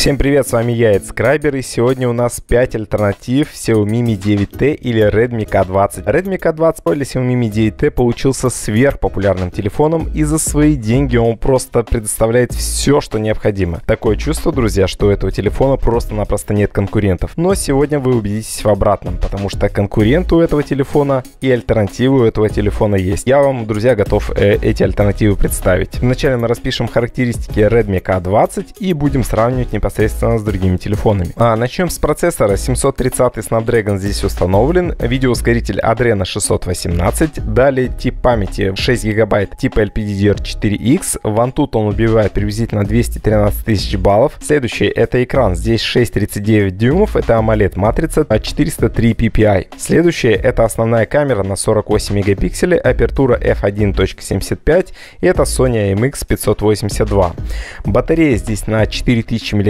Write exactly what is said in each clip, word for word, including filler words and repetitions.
Всем привет, с вами я, Эдскрайбер, и сегодня у нас пять альтернатив Xiaomi Mi девять T или Redmi K двадцать. Redmi K двадцать или Xiaomi Mi девять T получился сверхпопулярным телефоном, и за свои деньги он просто предоставляет все, что необходимо. Такое чувство, друзья, что у этого телефона просто-напросто нет конкурентов. Но сегодня вы убедитесь в обратном, потому что конкуренты у этого телефона и альтернативы у этого телефона есть. Я вам, друзья, готов э, эти альтернативы представить. Вначале мы распишем характеристики Redmi K двадцать и будем сравнивать непосредственно с другими телефонами. А, начнем с процессора. семьсот тридцатый Snapdragon здесь установлен, видеоускоритель Adreno шестьсот восемнадцать, далее тип памяти шесть гигабайт типа L P D D R четыре X, в Antutu он убивает приблизительно двести тринадцать тысяч баллов. Следующее — это экран, здесь шесть тридцать девять дюймов, это AMOLED матрица, четыреста три пи пи ай. Следующее — это основная камера на сорок восемь мегапикселей, апертура эф один точка семьдесят пять, и это Sony I M X пятьсот восемьдесят два. Батарея здесь на четыре тысячи мАч.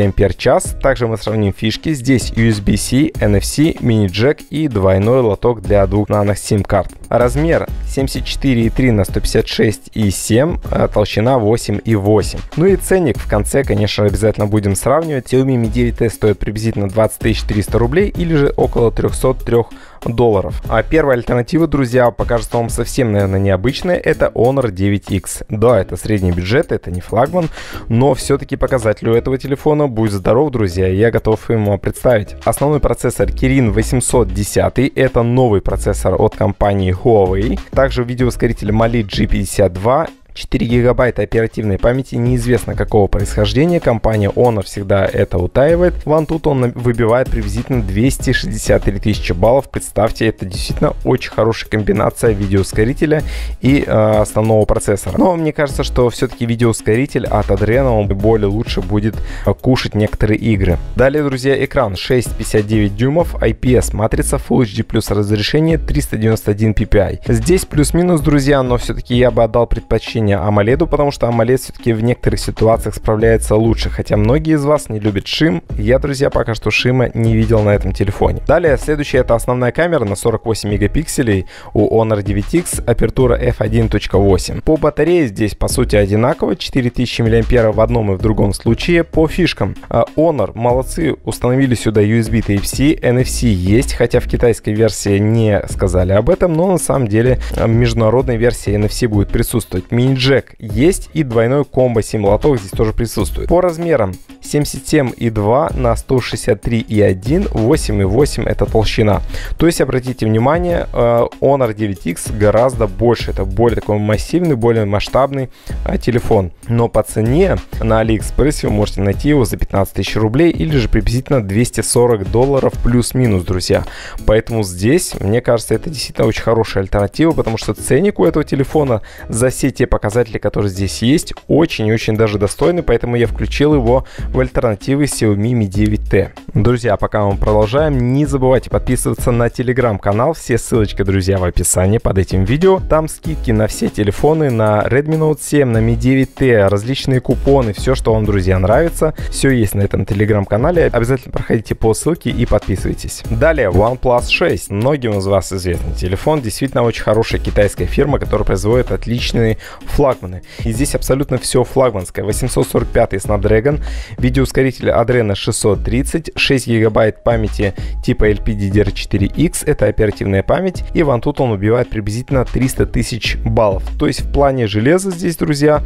Также мы сравним фишки. Здесь U S B C, N F C, мини-джек и двойной лоток для двух нано сим-карт. Размер семьдесят четыре и три на сто пятьдесят шесть и семь, толщина восемь и восемь. Ну и ценник в конце, конечно, обязательно будем сравнивать. Xiaomi Mi девять T стоит приблизительно двадцать тысяч триста рублей или же около трёхсот трёх долларов. А первая альтернатива, друзья, покажется вам совсем, наверное, необычная. Это Honor девять X. Да, это средний бюджет, это не флагман, но все-таки показатель у этого телефона будет здоров, друзья, и я готов ему представить. Основной процессор Kirin восемьсот десять. Это новый процессор от компании Huawei. Также видеоускоритель Mali G пятьдесят два. четыре гигабайта оперативной памяти неизвестно какого происхождения, компания Honor всегда это утаивает. Вон тут он выбивает приблизительно двести шестьдесят три тысячи баллов. Представьте, это действительно очень хорошая комбинация видеоускорителя и э, основного процессора. Но мне кажется, что все-таки видеоускоритель от Adreno он более лучше будет кушать некоторые игры. Далее, друзья, экран шесть пятьдесят девять дюймов, I P S матрица, Full H D плюс разрешение триста девяносто один пи пи ай. Здесь плюс-минус, друзья, но все-таки я бы отдал предпочтение AMOLED, потому что AMOLED все-таки в некоторых ситуациях справляется лучше, хотя многие из вас не любят шим. Я, друзья, пока что шима не видел на этом телефоне. Далее, следующая — это основная камера на сорок восемь мегапикселей у Honor девять X, апертура эф один точка восемь. По батарее здесь по сути одинаково, четыре тысячи мАч в одном и в другом случае. По фишкам Honor молодцы, установили сюда U S B Type C, N F C есть, хотя в китайской версии не сказали об этом, но на самом деле в международной версии N F C будет присутствовать. Мини-джек есть, и двойной комбо сим-лоток здесь тоже присутствует. По размерам семьдесят семь и два на сто шестьдесят три и один, восемь и восемь это толщина. То есть обратите внимание, Honor девять X гораздо больше, это более такой массивный, более масштабный телефон. Но по цене на Алиэкспрессе вы можете найти его за пятнадцать тысяч рублей или же приблизительно двести сорок долларов плюс-минус, друзья. Поэтому здесь, мне кажется, это действительно очень хорошая альтернатива, потому что ценник у этого телефона за все те показатели, которые здесь есть, очень и очень даже достойны, поэтому я включил его в альтернативы Xiaomi Mi девять T. Друзья, пока мы продолжаем, не забывайте подписываться на телеграм-канал, все ссылочки, друзья, в описании под этим видео. Там скидки на все телефоны, на Redmi Note семь, на Mi девять T, различные купоны, все, что вам, друзья, нравится, все есть на этом телеграм-канале. Обязательно проходите по ссылке и подписывайтесь. Далее, OnePlus шесть. Многим из вас известный телефон, действительно очень хорошая китайская фирма, которая производит отличные флагманы. И здесь абсолютно все флагманское. восемьсот сорок пять Snapdragon, видеоускоритель Adreno шестьсот тридцать, шесть гигабайт памяти типа L P D D R четыре X, это оперативная память, и вон тут он убивает приблизительно триста тысяч баллов. То есть в плане железа здесь, друзья,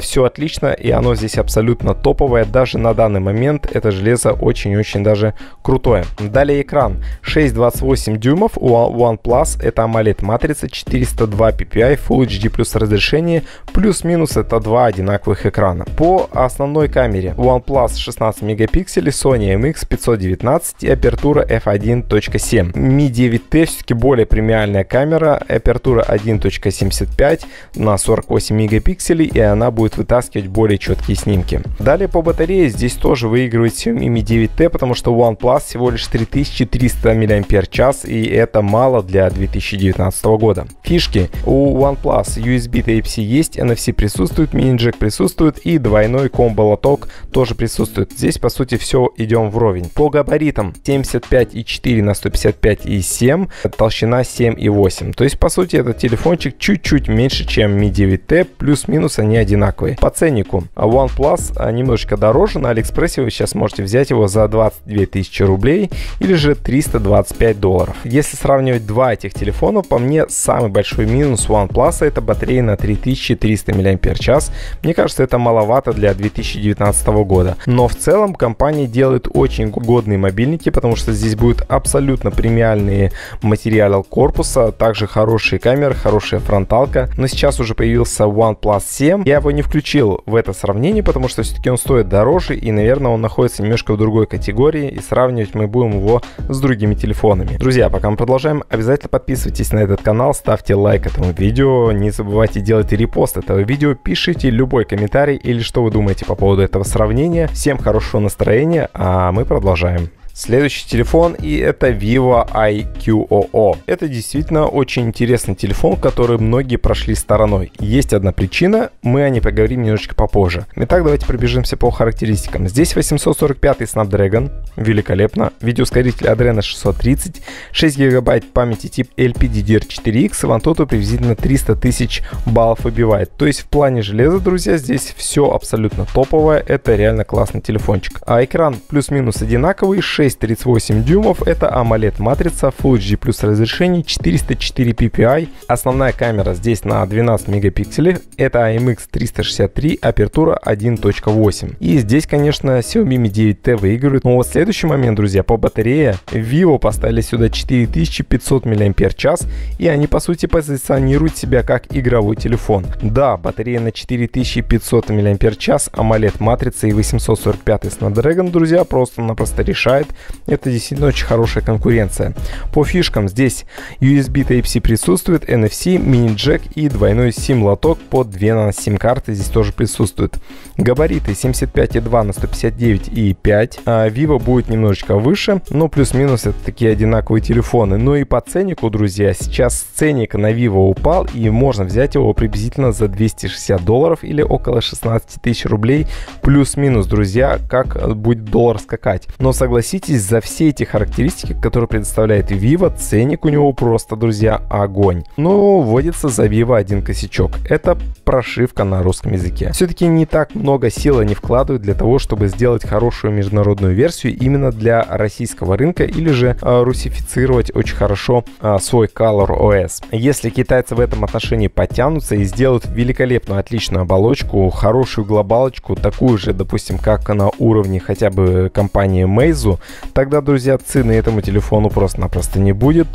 все отлично, и оно здесь абсолютно топовое. Даже на данный момент это железо очень-очень даже крутое. Далее экран шесть двадцать восемь дюймов у OnePlus, это AMOLED матрица, четыреста два пи пи ай, Full H D плюс разрешение, плюс-минус это два одинаковых экрана. По основной камере OnePlus шестнадцать мегапикселей, Sony I M X пятьсот девятнадцать и апертура эф один точка семь. Mi девять T все-таки более премиальная камера, апертура один точка семьдесят пять на сорок восемь мегапикселей, и она будет вытаскивать более четкие снимки. Далее по батарее здесь тоже выигрывает Xiaomi Mi девять T, потому что OnePlus всего лишь три тысячи триста мАч, и это мало для две тысячи девятнадцатого года. Фишки у OnePlus: U S B Type-C есть, эн эф си присутствует, мини-джек присутствует и двойной комбо-лоток тоже присутствует. Здесь по сути все идем вровень. По габаритам семьдесят пять и четыре на сто пятьдесят пять и семь, толщина семь и восемь. То есть по сути этот телефончик чуть-чуть меньше, чем ми девять тэ, плюс-минус они одинаковые. По ценнику OnePlus немножечко дороже, на Алиэкспрессе вы сейчас можете взять его за двадцать две тысячи рублей или же триста двадцать пять долларов. Если сравнивать два этих телефона, по мне самый большой минус OnePlus это батарея на три тысячи триста миллиампер-часов. Мне кажется, это маловато для две тысячи девятнадцатого года, но в целом компания делает очень годные мобильники, потому что здесь будут абсолютно премиальные материалы корпуса, также хорошие камеры, хорошая фронталка. Но сейчас уже появился OnePlus семь, я его не включил в это сравнение, потому что все-таки он стоит дороже и, наверное, он находится немножко в другой категории, и сравнивать мы будем его с другими телефонами. Друзья, пока мы продолжаем, обязательно подписывайтесь на этот канал, ставьте лайк этому видео, не забывайте делать репост этого видео, пишите любой комментарий или что вы думаете по поводу этого сравнения. Всем хорошего настроения, а мы продолжаем. Следующий телефон, и это Vivo ай кью о о. Это действительно очень интересный телефон, который многие прошли стороной. Есть одна причина, мы о ней поговорим немножечко попозже. Итак, давайте пробежимся по характеристикам. Здесь восемьсот сорок пятый Snapdragon, великолепно. Видеоускоритель Adreno шестьсот тридцать, шесть гигабайт памяти тип эл пи ди ди ар четыре икс, в Antutu приблизительно триста тысяч баллов выбивает. То есть в плане железа, друзья, здесь все абсолютно топовое, это реально классный телефончик. А экран плюс-минус одинаковый, шесть тридцать восемь дюймов, это AMOLED матрица, Full эйч ди плюс разрешение, четыреста четыре пи пи ай, основная камера здесь на двенадцать мегапикселей, это ай эм икс триста шестьдесят три, апертура один точка восемь. И здесь, конечно, Xiaomi ми девять тэ выигрывает. Но вот следующий момент, друзья, по батарее Vivo поставили сюда четыре тысячи пятьсот миллиампер-часов, и они по сути позиционируют себя как игровой телефон. Да, батарея на четыре тысячи пятьсот миллиампер-часов, AMOLED матрица и восемьсот сорок пятый Snapdragon, друзья, просто-напросто решает. Это действительно очень хорошая конкуренция. По фишкам здесь ю эс би тайп си присутствует, эн эф си, мини-джек и двойной сим-лоток под две нано сим карты здесь тоже присутствует. Габариты семьдесят пять и два на сто пятьдесят девять и пять. А Vivo будет немножечко выше, но плюс-минус это такие одинаковые телефоны. Ну и по ценнику, друзья, сейчас ценник на Vivo упал, и можно взять его приблизительно за двести шестьдесят долларов или около шестнадцати тысяч рублей, плюс-минус, друзья, как будет доллар скакать. Но согласитесь, за все эти характеристики, которые предоставляет Vivo, ценник у него просто, друзья, огонь. Но вводится за Vivo один косячок. Это прошивка на русском языке. Все-таки не так много сил они вкладывают для того, чтобы сделать хорошую международную версию именно для российского рынка или же а, русифицировать очень хорошо а, свой ColorOS. Если китайцы в этом отношении потянутся и сделают великолепную, отличную оболочку, хорошую глобалочку, такую же, допустим, как на уровне хотя бы компании Meizu, тогда, друзья, цены этому телефону просто-напросто не будет.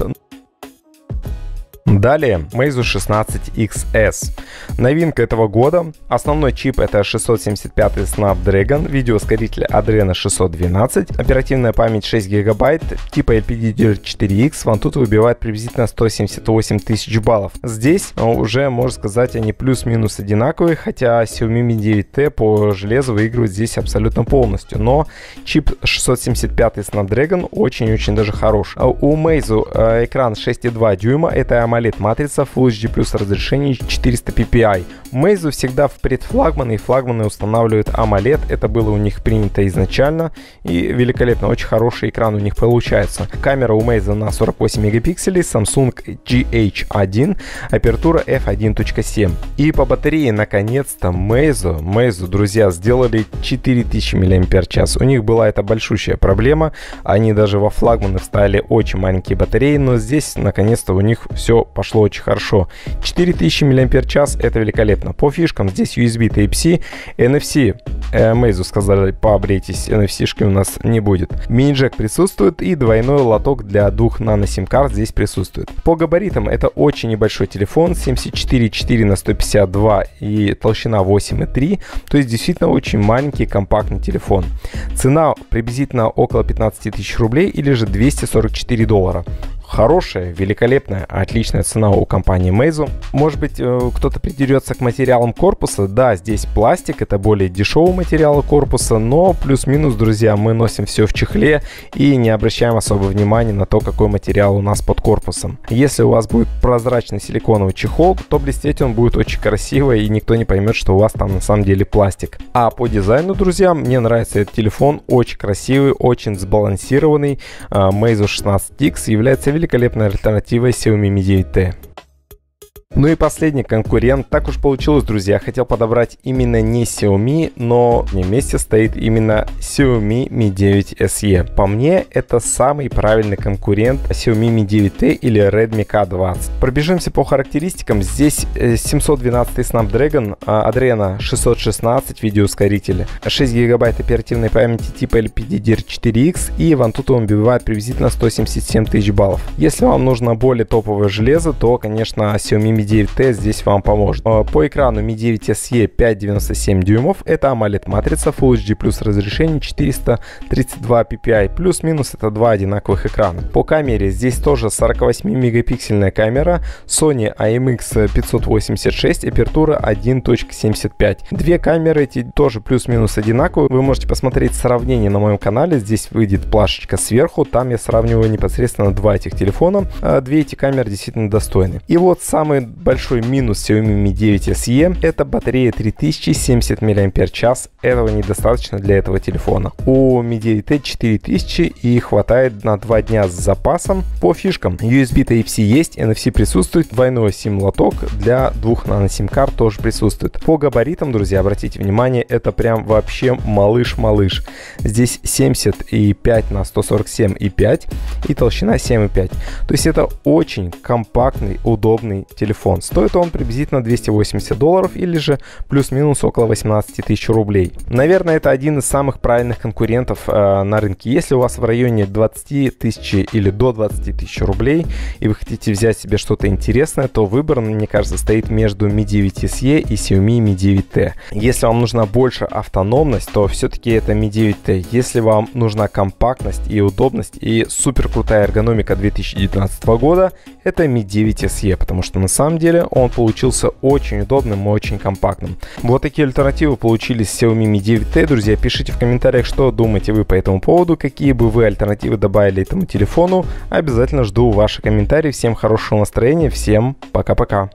Далее, Meizu шестнадцать икс эс. Новинка этого года. Основной чип это шестьсот семьдесят пятый Snapdragon, видеоускоритель Adreno шестьсот двенадцать, оперативная память шесть гигабайт, типа эл пи ди ди ар четыре икс, Antutu выбивает приблизительно сто семьдесят восемь тысяч баллов. Здесь уже, можно сказать, они плюс-минус одинаковые, хотя Xiaomi ми девять тэ по железу выигрывает здесь абсолютно полностью. Но чип шестьсот семьдесят пятый Snapdragon очень-очень даже хорош. У Meizu экран шесть и два дюйма, это AMOLED матрица, Full эйч ди плюс разрешение, четыреста пи пи ай. Meizu всегда в предфлагманы и флагманы устанавливают AMOLED, это было у них принято изначально, и великолепно, очень хороший экран у них получается. Камера у Meizu на сорок восемь мегапикселей, Samsung джи эйч один, апертура эф один точка семь. И по батарее, наконец-то, Meizu, Meizu, друзья, сделали четыре тысячи миллиампер-часов. У них была эта большущая проблема, они даже во флагманы вставили очень маленькие батареи, но здесь, наконец-то, у них все пошло очень хорошо. четыре тысячи миллиампер-часов, это великолепно. По фишкам здесь ю эс би тайп си, эн эф си. Э, Meizu сказали, пообрейтесь, эн эф си-шки у нас не будет. Мини-джек присутствует и двойной лоток для двух нано сим карт здесь присутствует. По габаритам это очень небольшой телефон, семьдесят четыре и четыре на сто пятьдесят два и толщина восемь и три. То есть действительно очень маленький компактный телефон. Цена приблизительно около пятнадцати тысяч рублей или же двести сорок четыре доллара. хорошая, великолепная, отличная цена у компании Meizu. Может быть, кто-то придерется к материалам корпуса. Да, здесь пластик, это более дешевый материал корпуса, но плюс-минус, друзья, мы носим все в чехле и не обращаем особо внимания на то, какой материал у нас под корпусом. Если у вас будет прозрачный силиконовый чехол, то блестеть он будет очень красиво, и никто не поймет, что у вас там на самом деле пластик. А по дизайну, друзья, мне нравится этот телефон, очень красивый, очень сбалансированный. Meizu шестнадцать икс является великолепной альтернативой Xiaomi Mi девять T. Ну и последний конкурент. Так уж получилось, друзья, хотел подобрать именно не Xiaomi, но в месте стоит именно Xiaomi Mi девять эс и. По мне, это самый правильный конкурент Xiaomi Mi девять T или Redmi K двадцать. Пробежимся по характеристикам. Здесь семьсот двенадцать Snapdragon, Adreno шестьсот шестнадцать видеоускоритель, шесть гигабайт оперативной памяти типа эл пи ди ди ар четыре икс, и в Antutu он убивает приблизительно сто семьдесят семь тысяч баллов. Если вам нужно более топовое железо, то, конечно, Xiaomi Mi Mi девять T здесь вам поможет. По экрану Mi девять эс и пять целых девяносто семь дюймов, это AMOLED матрица Full эйч ди плюс разрешение четыреста тридцать два пи пи ай, плюс-минус это два одинаковых экрана. По камере здесь тоже сорокавосьмимегапиксельная камера Sony ай эм икс пятьсот восемьдесят шесть, апертура один точка семьдесят пять. Две камеры эти тоже плюс-минус одинаковые. Вы можете посмотреть сравнение на моем канале, здесь выйдет плашечка сверху, там я сравниваю непосредственно два этих телефона. Две эти камеры действительно достойны. И вот самые большой минус Xiaomi Mi девять эс и это батарея три тысячи семьдесят мАч, этого недостаточно для этого телефона. У Mi девять T четыре тысячи и хватает на два дня с запасом. По фишкам: ю эс би тайп си есть, эн эф си присутствует, двойной сим лоток для двух нано сим карт тоже присутствует. По габаритам, друзья, обратите внимание, это прям вообще малыш-малыш. Здесь семьдесят и пять на сто сорок семь и пять и толщина семь и пять. То есть это очень компактный, удобный телефон. Стоит он приблизительно двести восемьдесят долларов или же плюс-минус около восемнадцати тысяч рублей. Наверное, это один из самых правильных конкурентов э, на рынке. Если у вас в районе двадцати тысяч или до двадцати тысяч рублей и вы хотите взять себе что-то интересное, то выбор, мне кажется, стоит между Mi девять эс и и Xiaomi Mi девять T. Если вам нужна больше автономность, то все-таки это Mi девять T. Если вам нужна компактность и удобность и супер крутая эргономика две тысячи девятнадцатого года, это Mi девять эс и, потому что на самом деле На самом деле он получился очень удобным и очень компактным. Вот такие альтернативы получились Xiaomi Mi девять T. Друзья, пишите в комментариях, что думаете вы по этому поводу, какие бы вы альтернативы добавили этому телефону. Обязательно жду ваши комментарии. Всем хорошего настроения, всем пока-пока.